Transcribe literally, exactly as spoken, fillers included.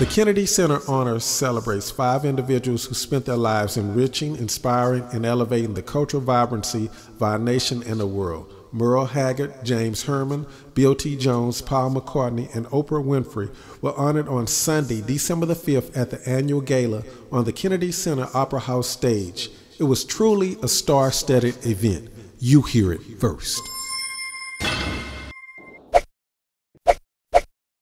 The Kennedy Center Honors celebrates five individuals who spent their lives enriching, inspiring, and elevating the cultural vibrancy of our nation and the world. Merle Haggard, James Herman, Bill T. Jones, Paul McCartney, and Oprah Winfrey were honored on Sunday, December the fifth at the annual gala on the Kennedy Center Opera House stage. It was truly a star-studded event. You hear it first.